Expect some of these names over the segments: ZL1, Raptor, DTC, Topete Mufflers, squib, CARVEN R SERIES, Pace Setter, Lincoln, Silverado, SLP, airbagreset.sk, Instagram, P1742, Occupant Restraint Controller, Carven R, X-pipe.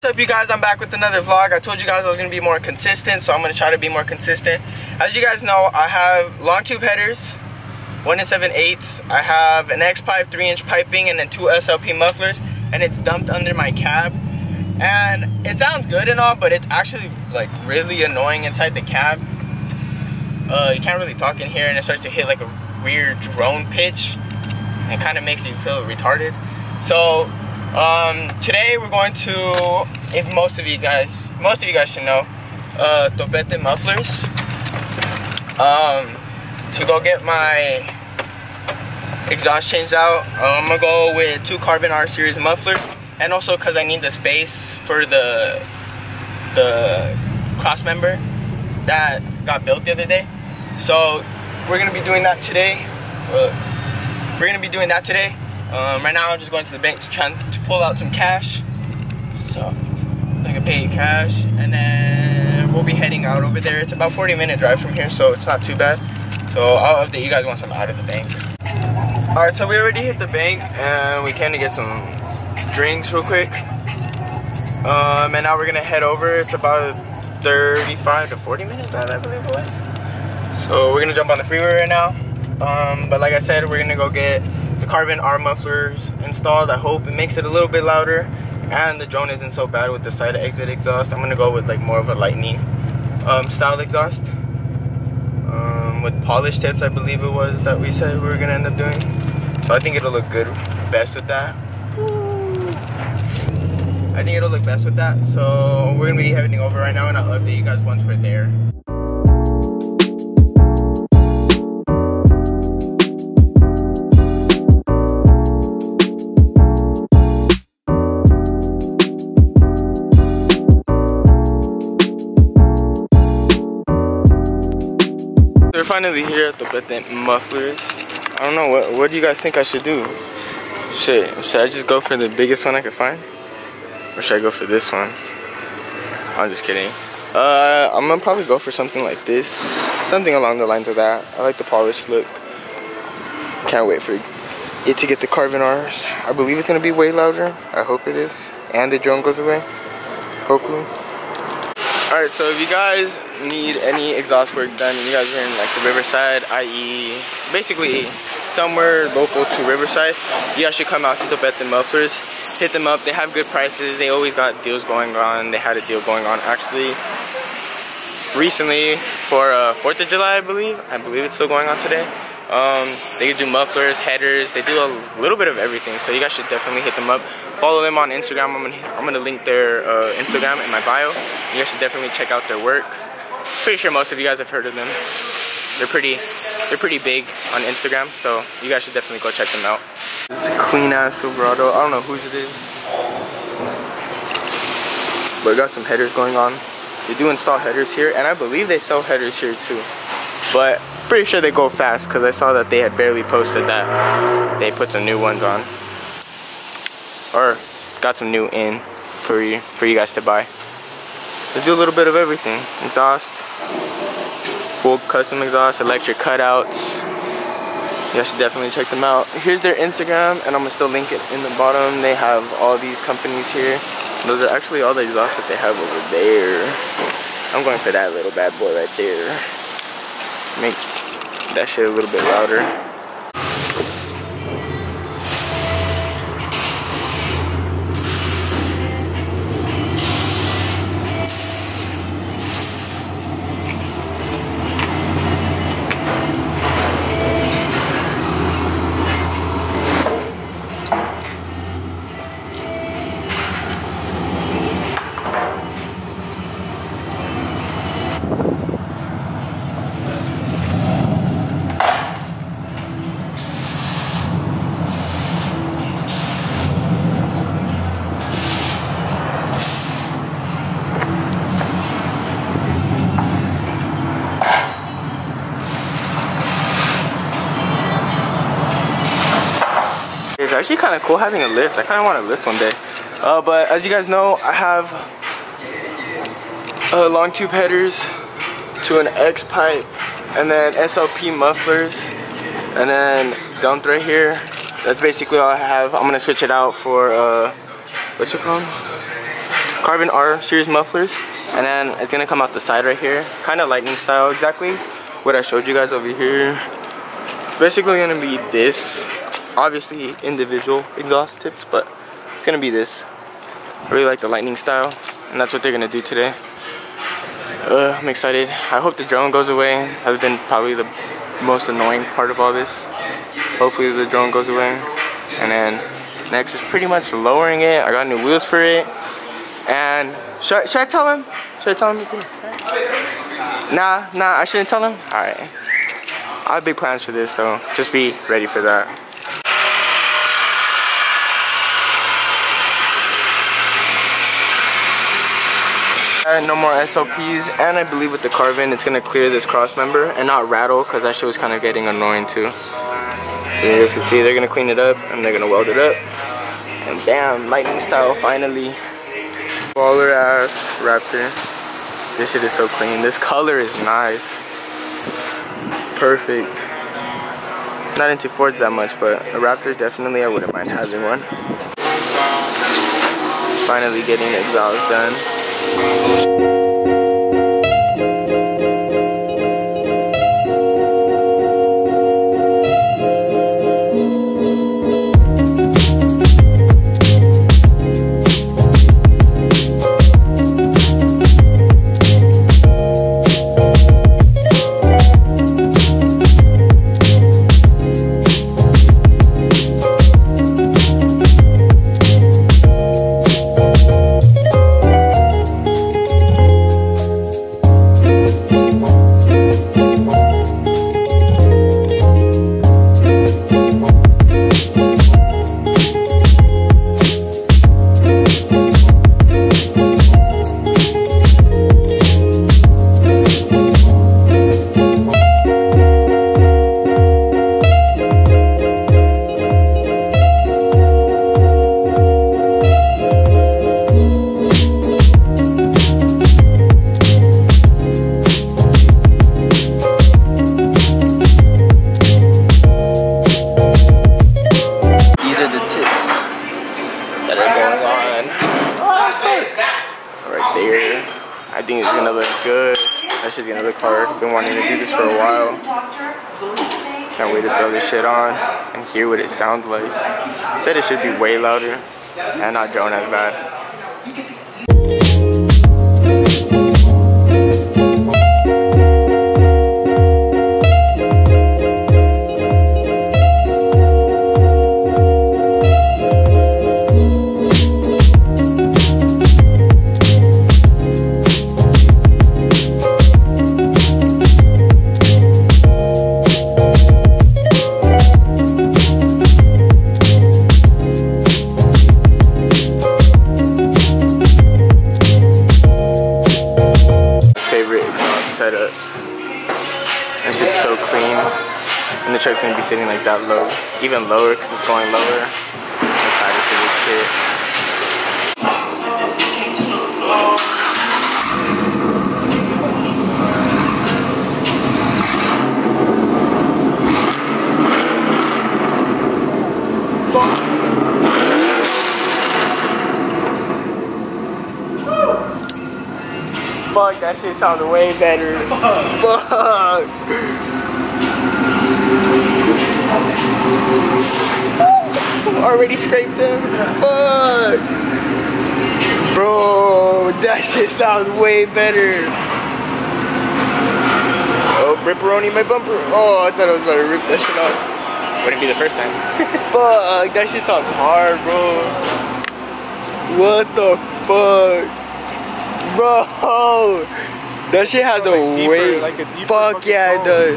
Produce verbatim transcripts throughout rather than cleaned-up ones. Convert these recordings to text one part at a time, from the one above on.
What's up, you guys? I'm back with another vlog. I told you guys I was gonna be more consistent, so I'm gonna try to be more consistent. As you guys know, I have long tube headers, one and seven eighths. I have an X-pipe, three inch piping, and then two S L P mufflers, and it's dumped under my cab. And it sounds good and all, but it's actually like really annoying inside the cab. Uh, you can't really talk in here, and it starts to hit like a weird drone pitch, and kind of makes you feel retarded. So. Um, today we're going to, if most of you guys, most of you guys should know, uh, Topete Mufflers, um, to go get my exhaust changed out. I'm gonna go with two Carven R series mufflers, and also cause I need the space for the, the cross member that got built the other day. So we're gonna be doing that today, uh, we're gonna be doing that today. Um, right now I'm just going to the bank to try to pull out some cash, so I can pay cash, and then we'll be heading out over there. It's about forty minute drive from here, so it's not too bad. So I'll update you guys once I'm out of the bank. Alright, so we already hit the bank, and we came to get some drinks real quick. Um, and now we're going to head over. It's about a thirty-five to forty minute drive, I believe it was. So we're going to jump on the freeway right now. Um, but like I said, we're going to go get the Carven R mufflers installed. I hope it makes it a little bit louder, and the drone isn't so bad with the side exit exhaust. I'm gonna go with like more of a lightning um, style exhaust um, with polish tips, I believe it was, that we said we were gonna end up doing. So I think it'll look good best with that. I think it'll look best with that. So we're gonna be heading over right now, and I'll update you guys once we're there. We're finally here at the Topete Mufflers. I don't know, what what do you guys think I should do? Shit, should I just go for the biggest one I could find? Or should I go for this one? I'm just kidding. Uh, I'm gonna probably go for something like this. Something along the lines of that. I like the polished look. Can't wait for it to get the Carven R's. I believe it's gonna be way louder. I hope it is. And the drone goes away. Hopefully. Alright, so if you guys need any exhaust work done, you guys are in like the Riverside, that is basically somewhere local to Riverside, you guys should come out to Topete Mufflers. Hit them up. They have good prices. They always got deals going on. They had a deal going on actually recently for uh, fourth of July, I believe. I believe it's still going on today. Um, they do mufflers, headers. They do a little bit of everything, so you guys should definitely hit them up. Follow them on Instagram. I'm gonna, I'm gonna link their uh, Instagram in my bio. You guys should definitely check out their work. Pretty sure most of you guys have heard of them. They're pretty, they're pretty big on Instagram, so you guys should definitely go check them out. This is a clean ass Silverado. I don't know whose it is, but got some headers going on. They do install headers here, and I believe they sell headers here too. But pretty sure they go fast, because I saw that they had barely posted that they put some new ones on. Or got some new in for you for you guys to buy. Let's do a little bit of everything. Exhaust, full custom exhaust, electric cutouts. You guys should definitely check them out. Here's their Instagram, and I'm gonna still link it in the bottom. They have all these companies here. Those are actually all the exhausts that they have over there. I'm going for that little bad boy right there. Make that shit a little bit louder. It's actually kind of cool having a lift. I kind of want to lift one day. Uh, but as you guys know, I have uh, long tube headers to an X pipe, and then S L P mufflers, and then dumped right here. That's basically all I have. I'm gonna switch it out for uh, what's it called? Carven R series mufflers, and then it's gonna come out the side right here, kind of lightning style, exactly what I showed you guys over here. Basically gonna be this, obviously individual exhaust tips, but it's gonna be this. I really like the lightning style, and that's what they're gonna do today. Uh, I'm excited. I hope the drone goes away. That's been probably the most annoying part of all this. Hopefully the drone goes away. And then next is pretty much lowering it. I got new wheels for it. And should I, should I tell him? Should I tell him? Nah, nah, I shouldn't tell him? All right. I have big plans for this, so just be ready for that. No more S L Ps, and I believe with the Carven it's gonna clear this cross member and not rattle, because that shit was kind of getting annoying too. You guys can see they're gonna clean it up and they're gonna weld it up, and bam, lightning style finally. Baller ass Raptor. This shit is so clean. This color is nice, perfect. Not into Fords that much, but a Raptor definitely I wouldn't mind having one. Finally getting the exhaust done. I think it's gonna look good. That's just gonna look hard. I've been wanting to do this for a while. Can't wait to throw this shit on and hear what it sounds like. Said it should be way louder and not drone as bad. Setups. That shit's so clean, and the truck's gonna be sitting like that low, even lower, because it's going lower. I'm excited for this shit. Fuck, that shit sounded way better. Fuck. Fuck. Already scraped them. Fuck. Bro, that shit sounds way better. Oh, ripperoni my bumper. Oh, I thought I was about to rip that shit off. Wouldn't be the first time. Fuck, that shit sounds hard, bro. What the fuck? Bro, that shit has like a deeper, weight. Like a Fuck yeah, hole. It does.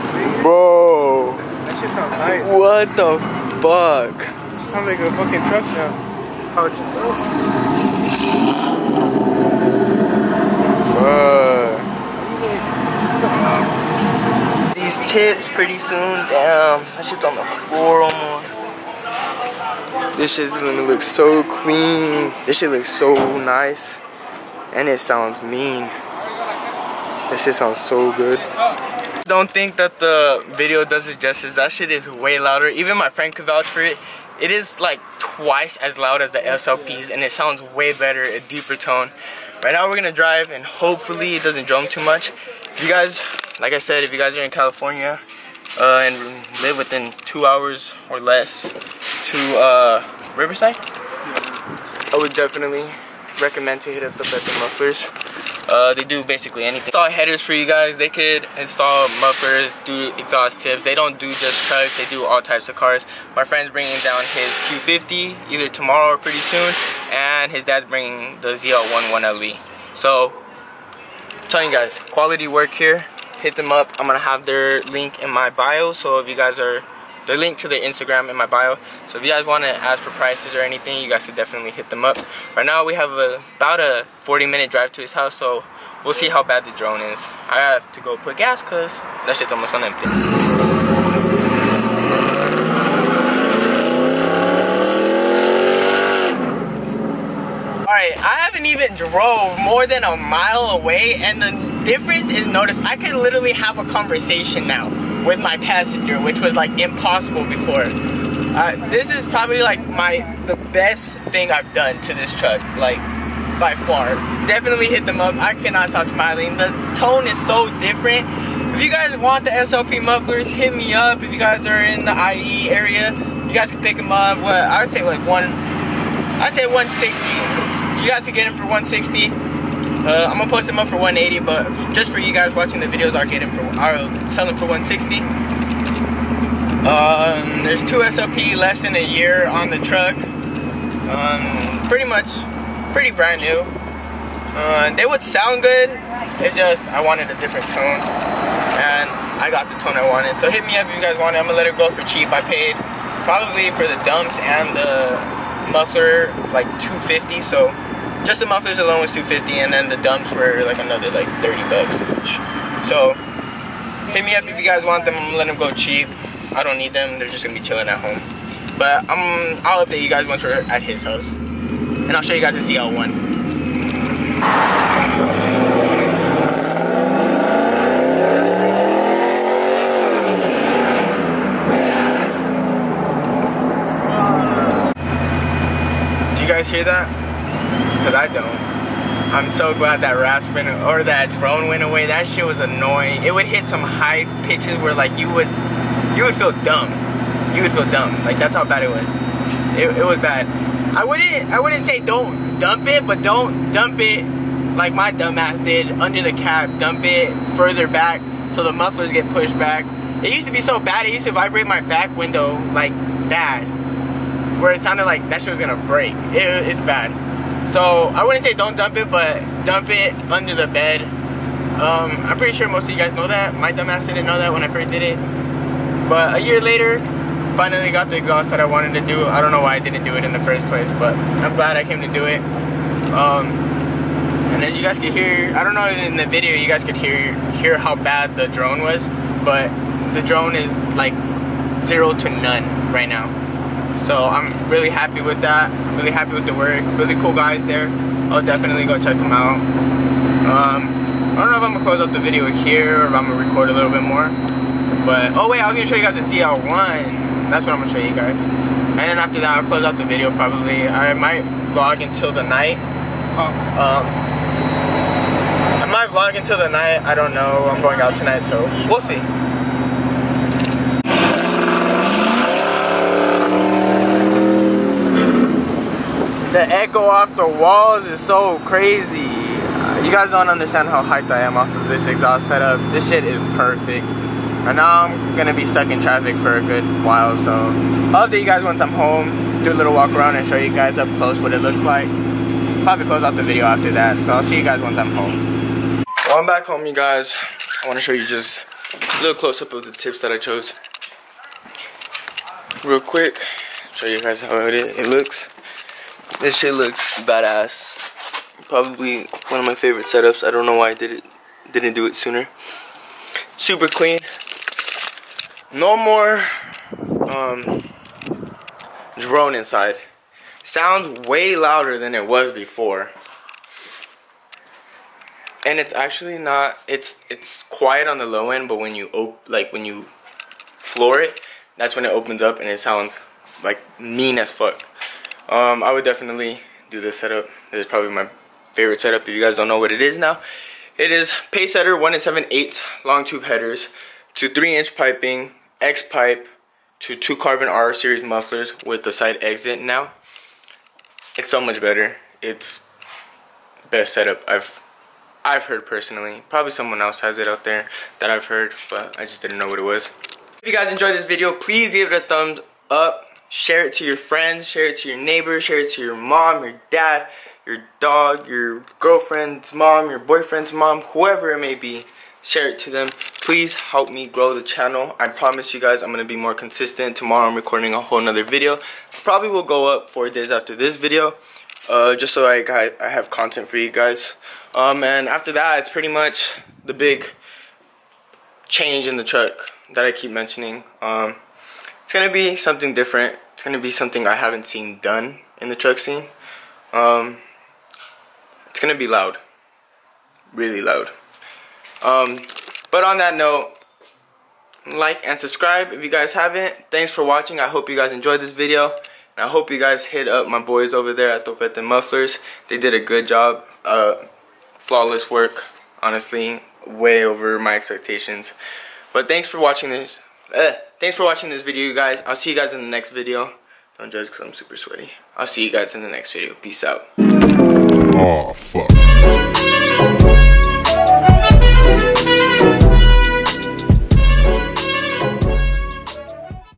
Damn, bro. That shit sounds nice. What the fuck? Sounds like a fucking truck now. Bro. These tips pretty soon. Damn, that shit's on the floor almost. This shit's gonna look so clean. This shit looks so nice. And it sounds mean. This shit sounds so good. Don't think that the video does it justice. That shit is way louder. Even my friend could vouch for it. It is like twice as loud as the S L Ps, and it sounds way better, a deeper tone. Right now we're gonna drive, and hopefully it doesn't drum too much. If you guys, like I said, if you guys are in California uh, and live within two hours or less to uh, Riverside, I would definitely recommend to hit up the Topete Mufflers. Uh, they do basically anything. Install headers for you guys. They could install mufflers, do exhaust tips. They don't do just trucks. They do all types of cars. My friend's bringing down his Q fifty either tomorrow or pretty soon, and his dad's bringing the Z L one one L E. So, I'm telling you guys, quality work here. Hit them up. I'm gonna have their link in my bio. So if you guys are, their link to their Instagram in my bio. So if you guys wanna ask for prices or anything, you guys should definitely hit them up. Right now we have a, about a forty minute drive to his house, so we'll see how bad the drone is. I have to go put gas cause that shit's almost on empty. I haven't even drove more than a mile away, and the difference is noticed. I could literally have a conversation now with my passenger, which was like impossible before. Uh, this is probably like my the best thing I've done to this truck, like by far. Definitely hit them up. I cannot stop smiling. The tone is so different. If you guys want the S L P mufflers, hit me up. If you guys are in the I E area, you guys can pick them up. What I would say like one, I'd say one sixty. You guys can get them for one sixty. Uh, I'm gonna post them up for one eighty, but just for you guys watching the videos, I'll get them for I'll sell them for one sixty. Um, there's two S L P less than a year on the truck. Um, pretty much, pretty brand new. Uh, they would sound good. It's just I wanted a different tone, and I got the tone I wanted. So hit me up if you guys want it. I'm gonna let it go for cheap. I paid probably for the dumps and the muffler like two fifty, so just the mufflers alone was two fifty, and then the dumps were like another like thirty bucks each. So hit me up if you guys want them. I'm gonna let them go cheap. I don't need them. They're just gonna be chilling at home. But I'm I'll update you guys once we're at his house, and I'll show you guys the Z L one. Hear that? Because I don't. I'm so glad that rasp went, or that drone went away. That shit was annoying. It would hit some high pitches where like you would you would feel dumb. You would feel dumb. Like that's how bad it was. It, it was bad. I wouldn't I wouldn't say don't dump it, but don't dump it like my dumb ass did under the cab. Dump it further back so the mufflers get pushed back. It used to be so bad, it used to vibrate my back window like bad, where it sounded like that shit was gonna break. It, it's bad. So I wouldn't say don't dump it, but dump it under the bed. Um, I'm pretty sure most of you guys know that. My dumbass didn't know that when I first did it. But a year later, finally got the exhaust that I wanted to do. I don't know why I didn't do it in the first place, but I'm glad I came to do it. Um, and as you guys could hear, I don't know if in the video you guys could hear hear how bad the drone was, but the drone is like zero to none right now. So I'm really happy with that. I'm really happy with the work. Really cool guys there. I'll definitely go check them out. Um, I don't know if I'm gonna close up the video here or if I'm gonna record a little bit more. But oh wait, I was gonna show you guys the Z L one. That's what I'm gonna show you guys. And then after that, I'll close out the video probably. I might vlog until the night. Um, I might vlog until the night. I don't know. I'm going out tonight, so we'll see. The echo off the walls is so crazy. Uh, you guys don't understand how hyped I am off of this exhaust setup. This shit is perfect. Right now I'm gonna be stuck in traffic for a good while, so I'll update you guys once I'm home, do a little walk around and show you guys up close what it looks like. Probably close out the video after that, so I'll see you guys once I'm home. Well, I'm back home, you guys. I wanna show you just a little close up of the tips that I chose. Real quick, show you guys how it, it looks. This shit looks badass. Probably one of my favorite setups. I don't know why I did it, didn't do it sooner. Super clean. No more um, drone inside. Sounds way louder than it was before. And it's actually not. It's it's quiet on the low end, but when you op like when you floor it, that's when it opens up and it sounds like mean as fuck. Um, I would definitely do this setup. This is probably my favorite setup. If you guys don't know what it is now, it is Pace Setter one and seven eighths long tube headers to three inch piping, X-pipe to two Carven R series mufflers with the side exit now. It's so much better. It's the best setup I've I've heard personally. Probably someone else has it out there that I've heard, but I just didn't know what it was. If you guys enjoyed this video, please give it a thumbs up. Share it to your friends, share it to your neighbors, share it to your mom, your dad, your dog, your girlfriend's mom, your boyfriend's mom, whoever it may be. Share it to them. Please help me grow the channel. I promise you guys I'm going to be more consistent. Tomorrow I'm recording a whole nother video. Probably will go up four days after this video. Uh, just so I, got, I have content for you guys. Um, and after that, it's pretty much the big change in the truck that I keep mentioning. Um, it's going to be something different. It's going to be something I haven't seen done in the truck scene. Um, it's going to be loud. Really loud. Um, but on that note, like and subscribe if you guys haven't. Thanks for watching. I hope you guys enjoyed this video. And I hope you guys hit up my boys over there at Topete Mufflers. They did a good job. Uh, flawless work. Honestly, way over my expectations. But thanks for watching this. Ugh. Thanks for watching this video, you guys. I'll see you guys in the next video. Don't judge because I'm super sweaty. I'll see you guys in the next video. Peace out. Oh, fuck.